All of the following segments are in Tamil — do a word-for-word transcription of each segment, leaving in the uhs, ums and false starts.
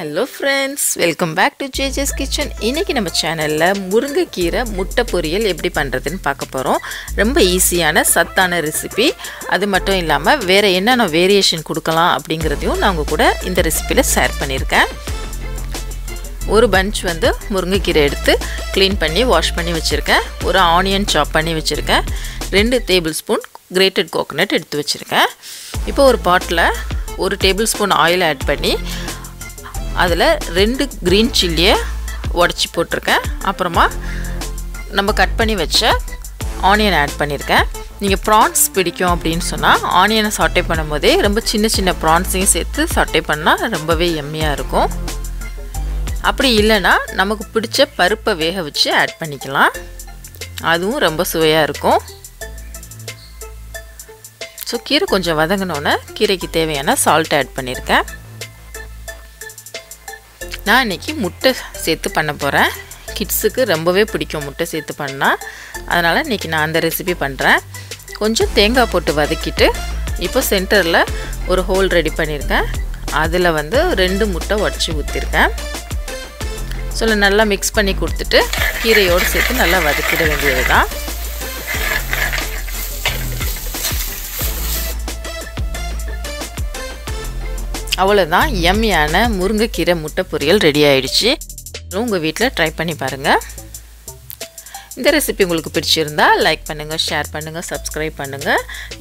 Hello friends, welcome back to J J's Kitchen. இன்னைக்கு நம்ம சேனல்ல முருங்கைக்கீரை முட்டை பொரியல் எப்படி பண்றதுன்னு பார்க்க போறோம். ரொம்ப ஈஸியான சத்தான ரெசிபி. அது மட்டும் இல்லாம வேற என்னென்ன வேரியேஷன் கொடுக்கலாம் அப்படிங்கறதையும் நான் உங்க கூட இந்த ரெசிபில ஷேர் பண்ணிருக்கேன். ஒரு பஞ்ச் வந்து முருங்கைக்கீரை எடுத்து clean பண்ணி வாஷ் பண்ணி வச்சிருக்கேன். ஒரு ஆனியன் சாப் பண்ணி வச்சிருக்கேன். ரெண்டு டேபிள்ஸ்பூன் கிரேட்டட் கோகனட் எடுத்து வச்சிருக்கேன். இப்போ ஒரு பாட்ல ஒரு டேபிள்ஸ்பூன் oil add பண்ணி அதுல ரெண்டு green chilliயை உடைச்சி போட்டுருக்கேன். அப்புறமா நம்ம கட் பண்ணி வெச்ச ஆனியன் ஆட் பண்ணிருக்கேன். நீங்க prawns பிடிக்கும் அப்படினு சொன்னா ஆனியனை சாட்டே பண்ணும்போது ரொம்ப சின்ன சின்ன prawns-ஐயும் சேர்த்து சாட்டே பண்ணா ரொம்பவே yummy-ஆ இருக்கும். அப்படி இல்லனா நமக்கு பிடிச்ச பருப்பை வேக வச்சு ஆட் பண்ணிக்கலாம். அதுவும் ரொம்ப சுவையா இருக்கும். சோ கீரை கொஞ்சம் வதங்கனோனே கீரைக்கு தேவையான salt add பண்ணிருக்கேன். நான் இன்னைக்கு முட்டை சேர்த்து பண்ண போறேன். கிட்ஸ்க்கு ரொம்பவே பிடிக்கும் முட்டை சேர்த்து பண்ணா. அதனால இன்னைக்கு நான் அந்த ரெசிபி பண்றேன். கொஞ்சம் தேங்காய் போட்டு வதக்கிட்டு இப்போ சென்டர்ல ஒரு ஹோல் ரெடி பண்ணிருக்கேன். அதுல வந்து ரெண்டு முட்டை உடைச்சு ஊத்திருக்கேன். சோ நல்லா mix பண்ணி கொடுத்துட்டு கீரையோட சேர்த்து நல்லா வதக்கிட வேண்டியதுதான். அவ்வளவுதான் யம்மியான முருங்கைக்கீரை முட்டை பொரியல் ரெடி ஆயிடுச்சு. உங்க வீட்ல ட்ரை பண்ணி பாருங்க. இந்த ரெசிபி உங்களுக்கு பிடிச்சிருந்தா லைக் பண்ணுங்க, ஷேர் பண்ணுங்க, subscribe பண்ணுங்க.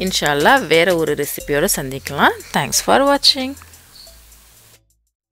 இன்ஷா அல்லாஹ் வேற ஒரு ரெசிபியோட சந்திக்கலாம். Thanks for watching.